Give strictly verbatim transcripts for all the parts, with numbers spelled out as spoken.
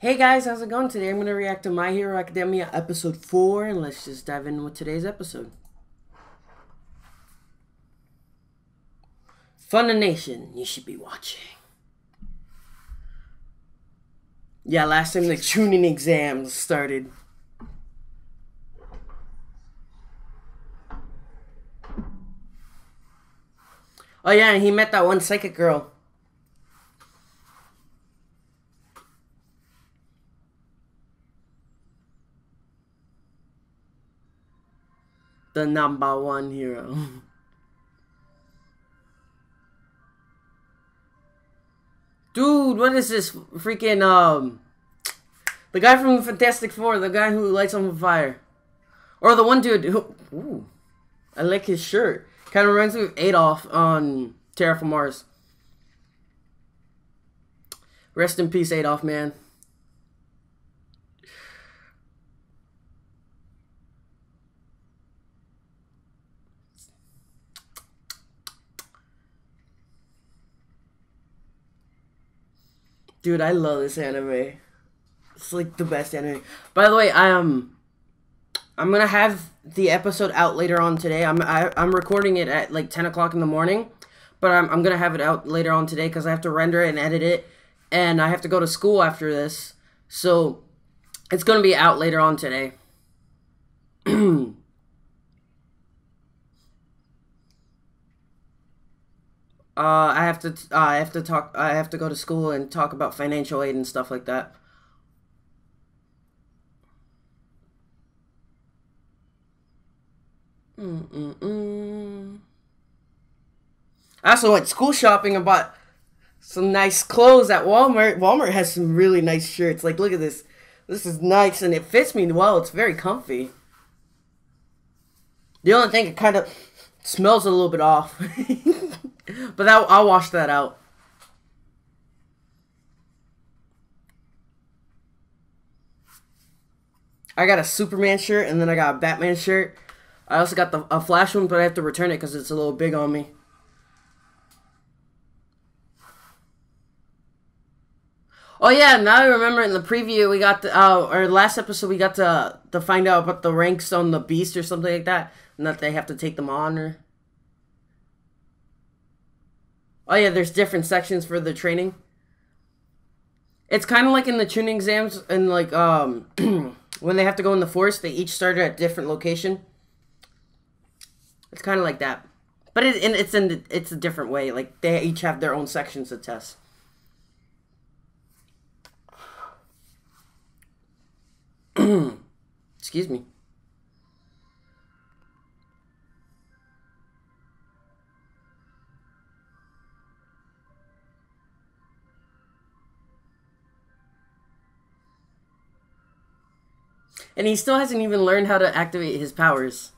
Hey guys, how's it going? Today I'm going to react to My Hero Academia episode four, and let's just dive in with today's episode. Funimation, you should be watching. Yeah, last time the tuning exams started. Oh yeah, and he met that one psychic girl. The number one hero. Dude, what is this freaking, um... the guy from Fantastic Four, the guy who lights on fire. Or the one dude who... Ooh, I like his shirt. Kind of reminds me of Adolf on Terraformars. Rest in peace, Adolf, man. Dude, I love this anime. It's like the best anime. By the way, I um, I'm gonna have the episode out later on today. I'm I, I'm recording it at like ten o'clock in the morning, but I'm I'm gonna have it out later on today because I have to render it and edit it, and I have to go to school after this, so it's gonna be out later on today. Uh, I have to, uh, I have to talk, I have to go to school and talk about financial aid and stuff like that. Mm-mm-mm. I also went school shopping and bought some nice clothes at Walmart. Walmart has some really nice shirts. Like, look at this. This is nice and it fits me well. It's very comfy. The only thing, it kind of smells a little bit off. But that, I'll wash that out. I got a Superman shirt, and then I got a Batman shirt. I also got the, a Flash one, but I have to return it because it's a little big on me. Oh yeah, now I remember in the preview we got to, uh, or last episode we got to to find out about the ranks on the Beast or something like that, and that they have to take them on or... Oh yeah, there's different sections for the training. It's kind of like in the tuning exams, and like um, when they have to go in the forest, they each started at a different location. It's kind of like that, but it and it's in the, it's a different way. Like they each have their own sections to test. Excuse me. And he still hasn't even learned how to activate his powers.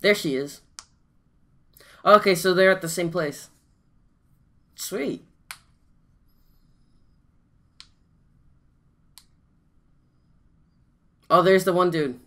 There she is. Okay, so they're at the same place. Sweet. Oh, there's the one dude.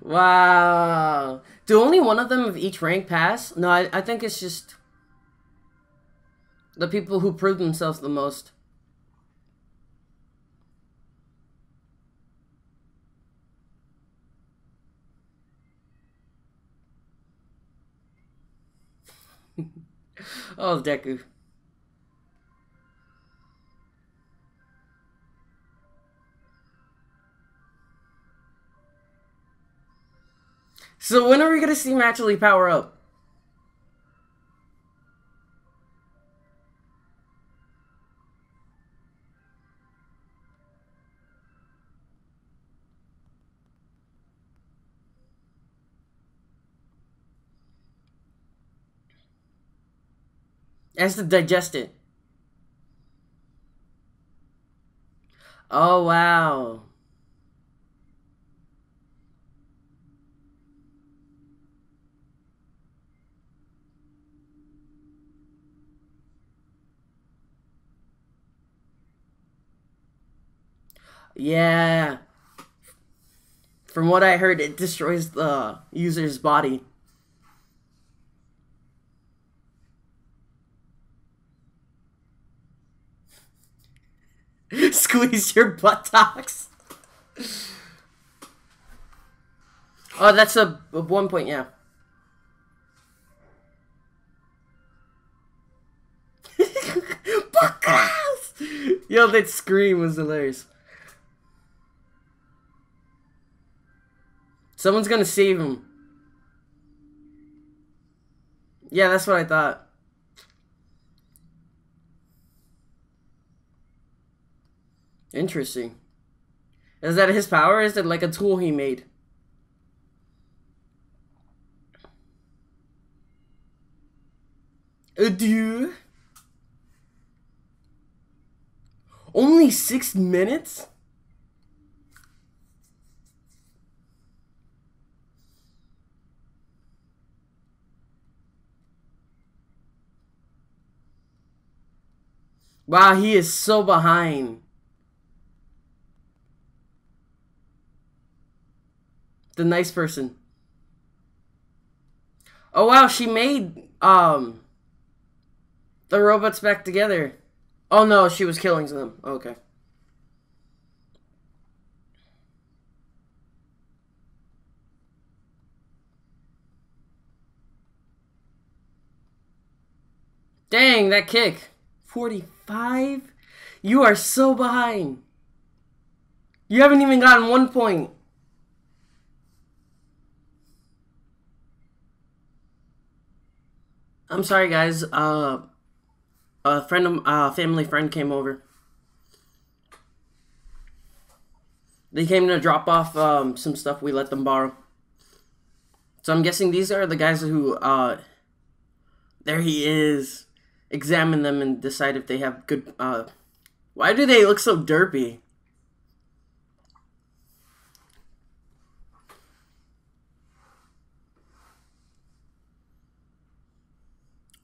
Wow. Do only one of them of each rank pass? No, I, I think it's just the people who prove themselves the most. Oh, Deku. So when are we going to see him actually power up? It has to digest it. Oh, wow. Yeah. From what I heard, it destroys the user's body. Squeeze your buttocks. Oh, that's a, a one point, yeah. Buttocks! Yo, that scream was hilarious. Someone's gonna save him. Yeah, that's what I thought. Interesting. Is that his power? Is it like a tool he made? Adieu. Only six minutes? Wow, he is so behind. The nice person. Oh wow, she made um the robots back together. Oh no, she was killing them. Okay. Dang, that kick. forty-five? You are so behind. You haven't even gotten one point. I'm sorry, guys. Uh, a friend, of, uh, family friend came over. They came to drop off um, some stuff we let them borrow. So I'm guessing these are the guys who, uh, there he is, examine them and decide if they have good, uh, why do they look so derpy?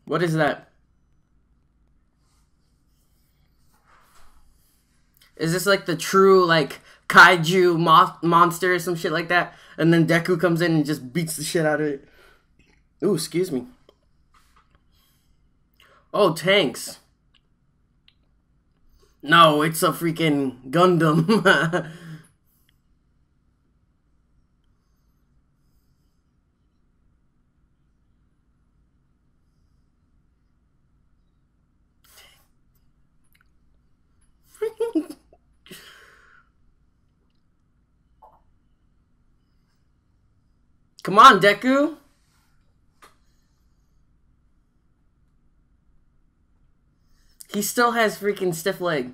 What is that? Is this like the true like kaiju mo monster or some shit like that? And then Deku comes in and just beats the shit out of it. Ooh, excuse me. Oh, tanks. No, it's a freaking Gundam. Come on, Deku. He still has freaking stiff leg.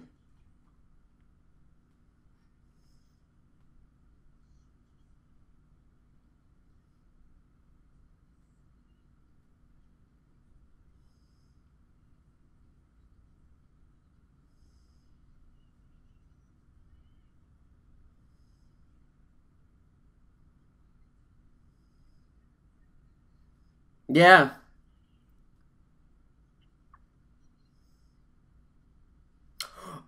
Yeah.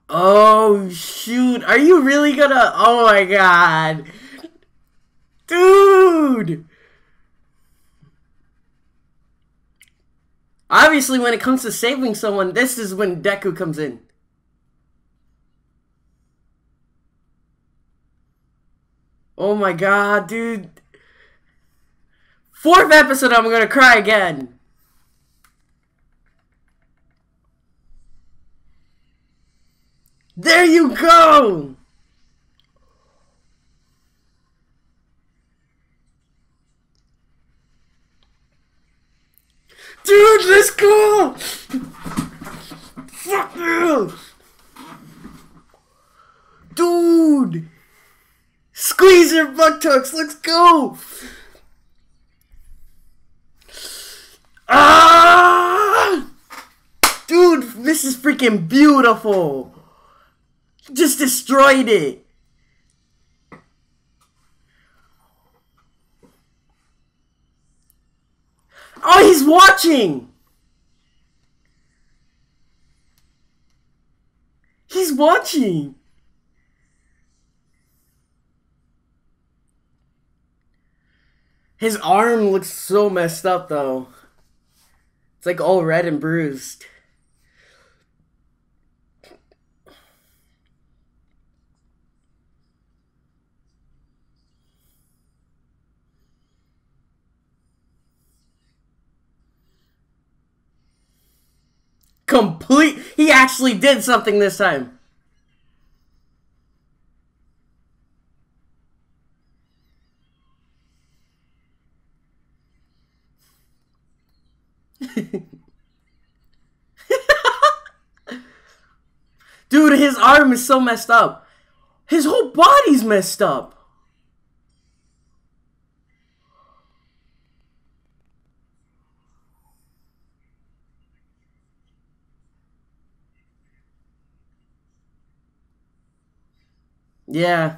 Oh, shoot. Are you really gonna... Oh, my God. Dude. Obviously, when it comes to saving someone, this is when Deku comes in. Oh, my God, dude. Fourth episode, I'm gonna cry again. There you go. Dude, let's go. Fuck you. Dude. Squeeze your buttocks. Let's go. Ah! Dude, this is freaking beautiful. Just destroyed it. Oh, he's watching. He's watching. His arm looks so messed up, though. It's like all red and bruised. Complete. He actually did something this time. Dude, his arm is so messed up. His whole body's messed up. Yeah.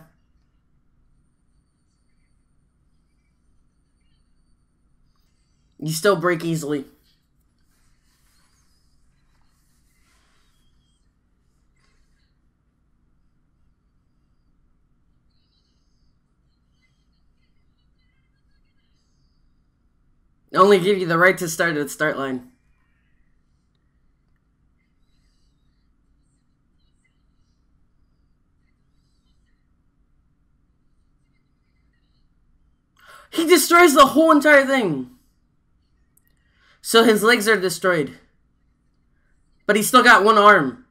You still break easily. They only give you the right to start at the start line. He destroys the whole entire thing. So his legs are destroyed. But he's still got one arm.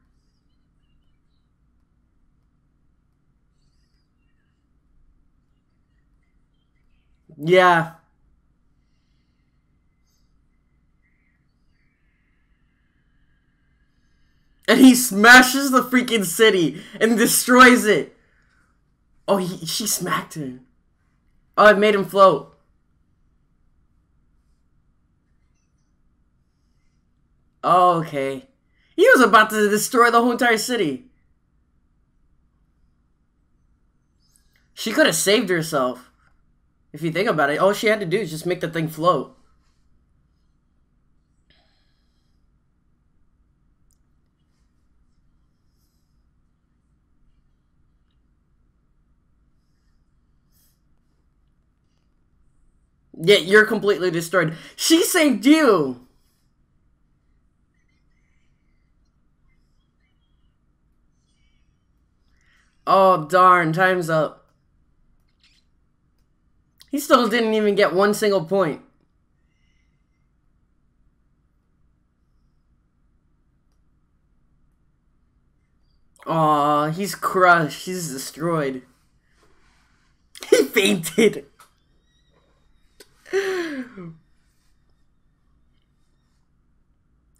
Yeah. And he smashes the freaking city and destroys it. Oh, he, she smacked him. Oh, it made him float. Oh, okay. He was about to destroy the whole entire city. She could have saved herself. If you think about it, all she had to do is just make the thing float. Yet yeah, you're completely destroyed. She saved you! Oh, darn. Time's up. He still didn't even get one single point. Aw, he's crushed. He's destroyed. He fainted.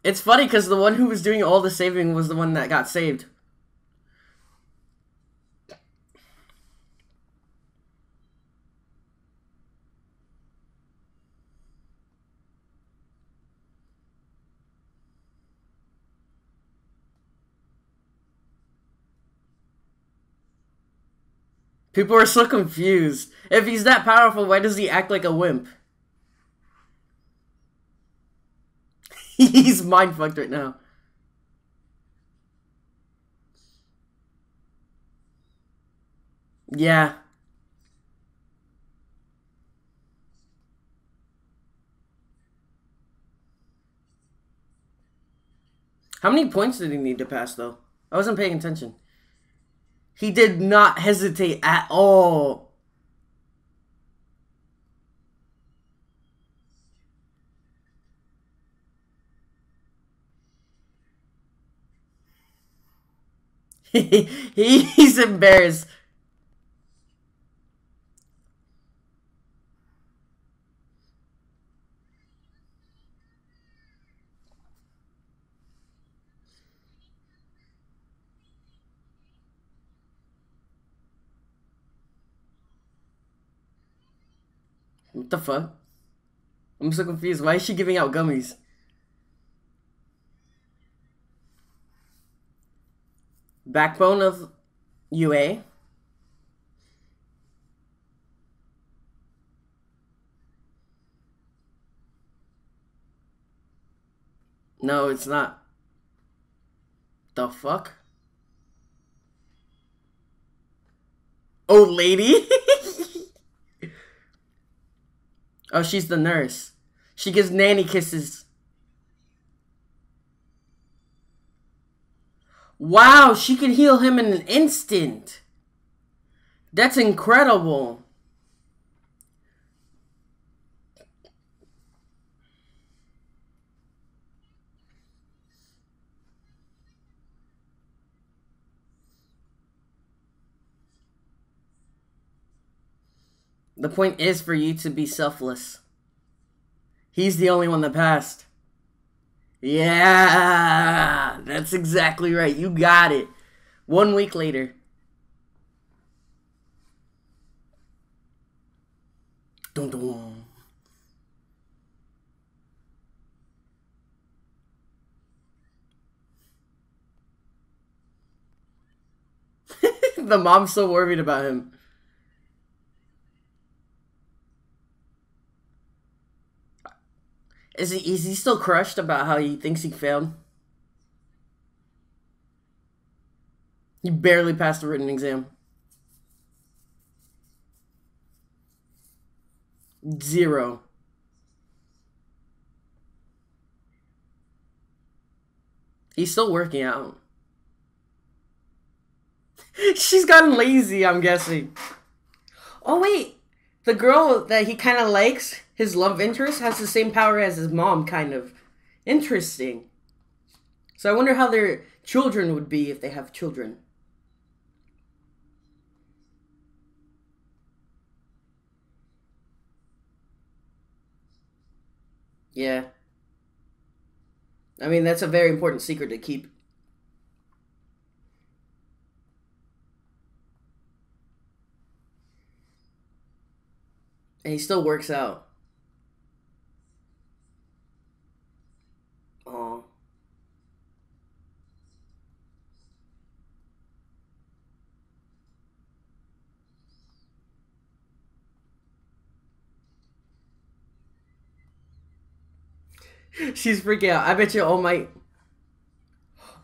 It's funny because the one who was doing all the saving was the one that got saved. People are so confused. If he's that powerful, why does he act like a wimp? He's mind-fucked right now. Yeah. How many points did he need to pass, though? I wasn't paying attention. He did not hesitate at all. He's embarrassed. What the fuck? I'm so confused. Why is she giving out gummies? Backbone of U A. No, it's not. The fuck? Oh, lady? Oh, she's the nurse. She gives nanny kisses. Wow, she can heal him in an instant. That's incredible. The point is for you to be selfless. He's the only one that passed. Yeah, that's exactly right. You got it. One week later. Dun dun. The mom's so worried about him. Is he, is he still crushed about how he thinks he failed? He barely passed the written exam. Zero. He's still working out. She's gotten lazy, I'm guessing. Oh, wait. The girl that he kind of likes, his love interest, has the same power as his mom, kind of. Interesting. So I wonder how their children would be if they have children. Yeah. I mean, that's a very important secret to keep. And he still works out. Aww. She's freaking out. I bet you All Might.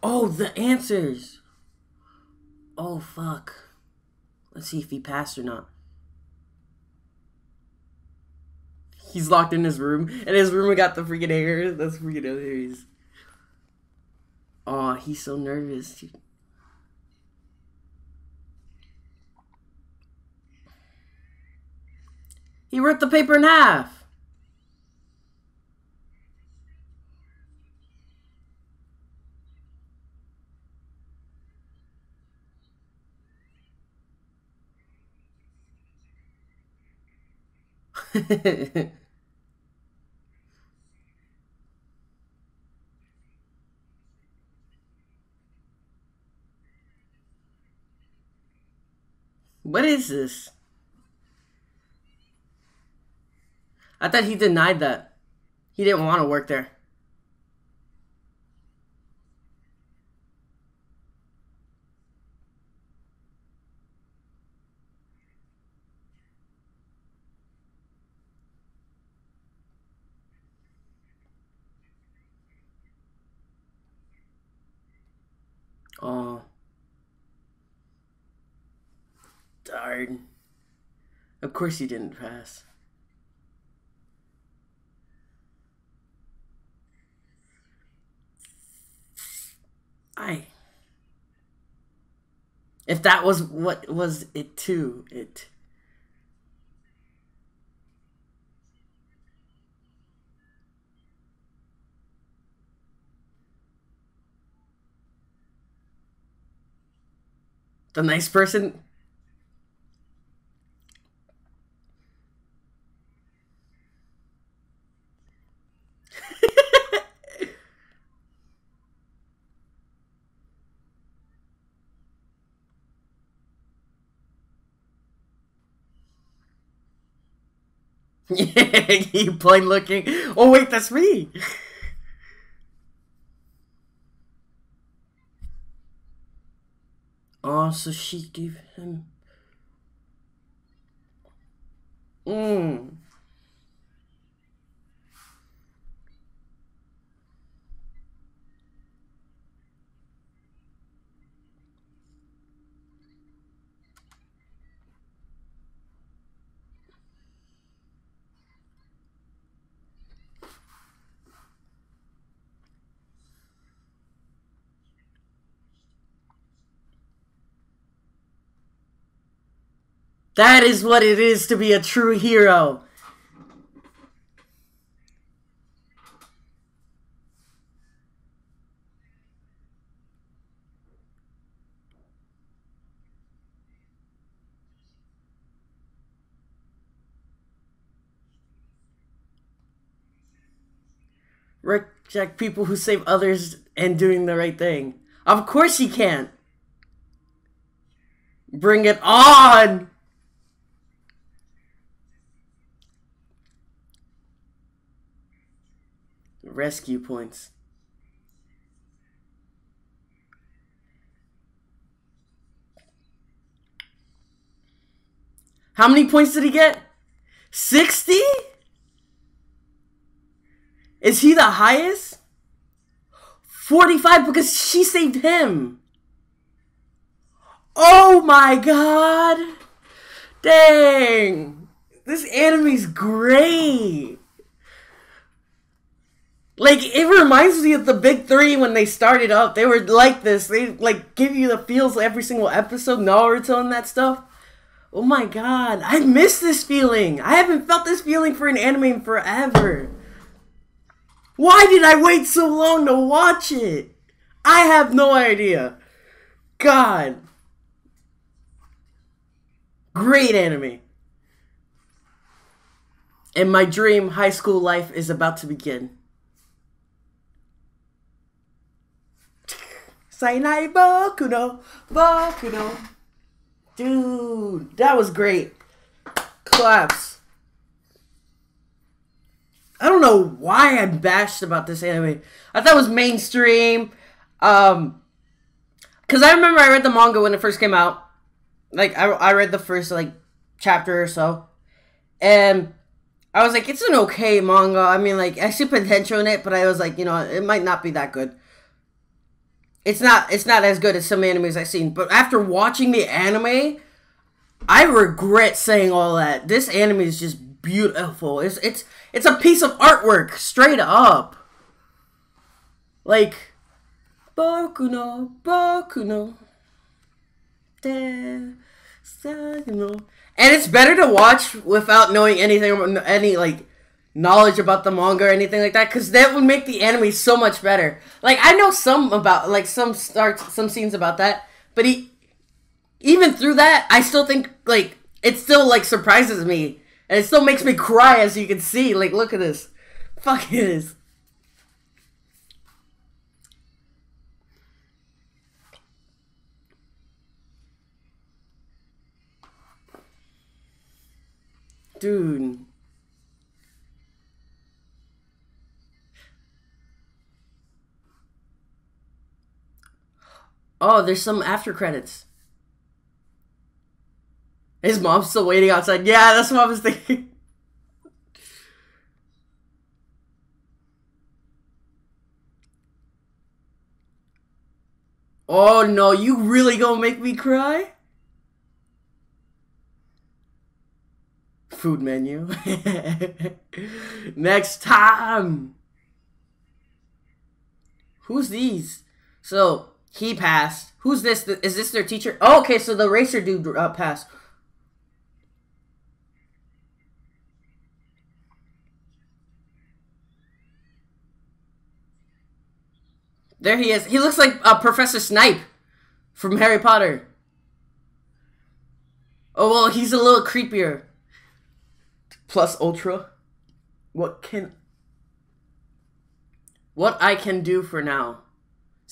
Oh, the answers. Oh, fuck. Let's see if he passed or not. He's locked in his room, and his room got the freaking hair. That's freaking hilarious. Aw, he's so nervous. He ripped the paper in half. What is this? I thought he denied that. He didn't want to work there. Oh. Darn. Of course he didn't pass. I. If that was what was it too, it. The nice person? Yeah, you plain looking. Oh, wait, that's me. Oh, Oh, so she gave him... Mmm. That is what it is to be a true hero. Reject people who save others and doing the right thing. Of course he can't. Bring it on. Rescue points. How many points did he get? sixty? Is he the highest? forty-five because she saved him. Oh my god. Dang. This anime's great. Like, it reminds me of the Big Three when they started up. They were like this. They, like, give you the feels every single episode. Naruto and that stuff. Oh my god. I miss this feeling. I haven't felt this feeling for an anime in forever. Why did I wait so long to watch it? I have no idea. God. Great anime. And my dream high school life is about to begin. Sainai Bokuno, Bokuno. Dude, that was great. Claps. I don't know why I bashed about this anime. I thought it was mainstream. Um, Because I remember I read the manga when it first came out. Like, I, I read the first, like, chapter or so. And I was like, it's an okay manga. I mean, like, I see potential in it, but I was like, you know, it might not be that good. It's not it's not as good as some animes I've seen. But after watching the anime, I regret saying all that. This anime is just beautiful. It's it's it's a piece of artwork, straight up. Like Boku no Boku no de Sagino. And it's better to watch without knowing anything, any like knowledge about the manga or anything like that, because that would make the anime so much better. Like, I know some about, like, some starts, some scenes about that, but he, even through that, I still think, like, it still, like, surprises me, and it still makes me cry, as you can see. Like, look at this. Fuck it is. Dude. Oh, there's some after credits. His mom's still waiting outside. Yeah, that's what I was thinking. Oh no, you really gonna make me cry? Food menu. Next time. Who's these? So... He passed. Who's this? Is this their teacher? Oh, okay, so the racer dude uh, passed. There he is. He looks like uh, Professor Snape from Harry Potter. Oh, well, he's a little creepier. Plus Ultra. What can... What I can do for now.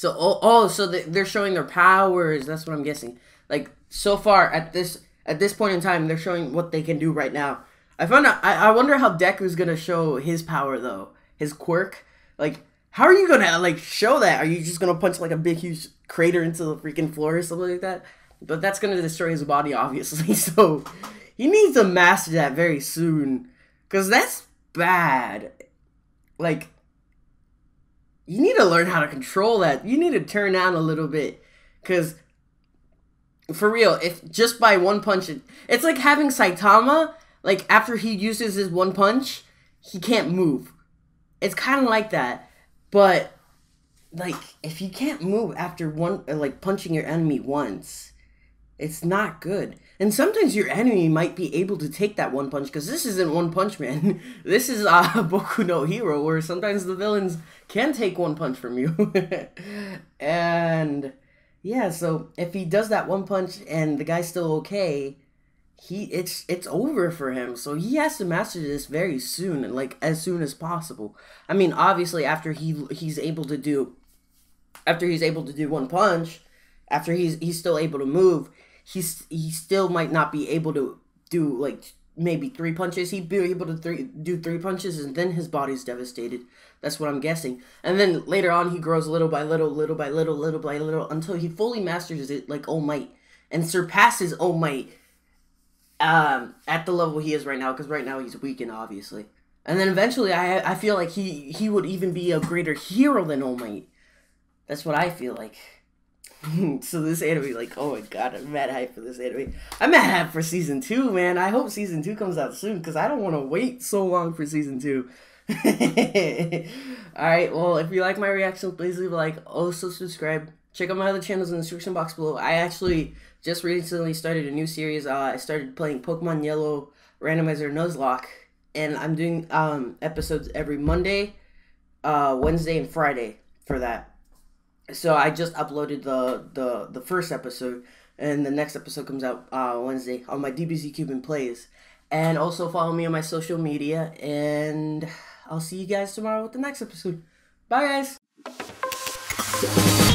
So, oh, oh so they're showing their powers. That's what I'm guessing. Like, so far, at this at this point in time, they're showing what they can do right now. I found out, I, I wonder how Deku's going to show his power, though. His quirk. Like, how are you going to, like, show that? Are you just going to punch, like, a big, huge crater into the freaking floor or something like that? But that's going to destroy his body, obviously. So he needs to master that very soon. Because that's bad. Like, you need to learn how to control that. You need to turn down a little bit. Because, for real, if just by one punch... It, it's like having Saitama, like, after he uses his one punch, he can't move. It's kind of like that. But, like, if you can't move after one... Like, punching your enemy once... It's not good. And sometimes your enemy might be able to take that one punch, because this isn't One Punch Man. This is uh, Boku no Hero, where sometimes the villains can take one punch from you. And, yeah, so if he does that one punch and the guy's still okay, he it's it's over for him. So he has to master this very soon, and like, as soon as possible. I mean, obviously, after he he's able to do... After he's able to do one punch, after he's, he's still able to move... He's, he still might not be able to do, like, maybe three punches. He'd be able to three, do three punches, and then his body's devastated. That's what I'm guessing. And then later on, he grows little by little, little by little, little by little, until he fully masters it like All Might and surpasses All Might um, at the level he is right now, because right now he's weakened, obviously. And then eventually, I, I feel like he, he would even be a greater hero than All Might. That's what I feel like. So this anime, like, oh my god, I'm mad hype for this anime. I'm mad hype for season two, man. I hope season two comes out soon, because I don't want to wait so long for season two. Alright, well, if you like my reaction, please leave a like. Also, subscribe. Check out my other channels in the description box below. I actually just recently started a new series. Uh, I started playing Pokemon Yellow, Randomizer, Nuzlocke, and I'm doing um, episodes every Monday, uh, Wednesday, and Friday for that. So I just uploaded the, the, the first episode, and the next episode comes out uh, Wednesday on my Dbzcuban Plays. And also follow me on my social media, and I'll see you guys tomorrow with the next episode. Bye, guys!